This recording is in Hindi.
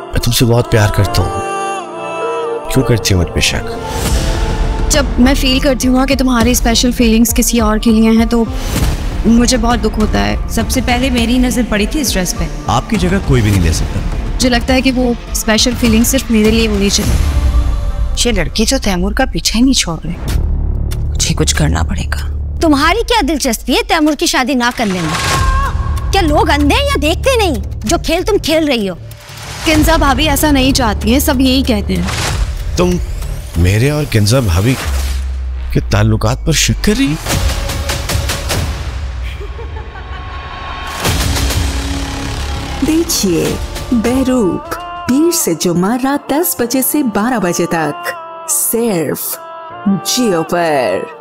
मैं तुमसे बहुत प्यार करता हूँ, क्यों करती हो मुझ पे शक? जब मैं फील करती हूँ कि तुम्हारी स्पेशल फीलिंग्स किसी और के लिए हैं तो मुझे बहुत दुख होता है। सबसे पहले मेरी नजर पड़ी थी इस ड्रेस पे। आपकी जगह कोई भी नहीं ले सकता। मुझे लगता है कि वो स्पेशल फीलिंग सिर्फ मेरे लिए होनी चाहिए। ये लड़के जो थैमूर का पीछा ही नहीं छोड़ रहे, मुझे कुछ करना पड़ेगा। तुम्हारी क्या दिलचस्पी है तैमूर की शादी ना करने में? क्या लोग अंधे हैं या देखते नहीं जो खेल तुम खेल रही हो? किंजा भाभी ऐसा नहीं चाहती है, सब यही कहते हैं। तुम मेरे और किंजा भाभी के ताल्लुकात पर शक कर रही? देखिए बेहरुप पीर से जुम्मा रात 10 बजे से 12 बजे तक सिर्फ जियो पर।